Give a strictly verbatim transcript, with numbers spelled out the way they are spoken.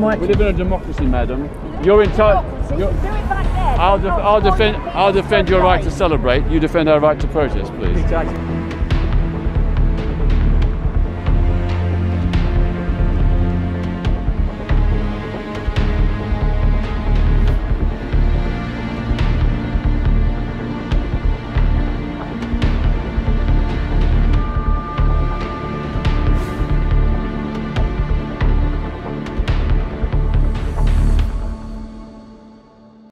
mic. We live in a democracy, madam. You're entitled. Do it back there. I'll, def I'll defend. I'll defend your right to celebrate. You defend our right to protest, please. Exactly.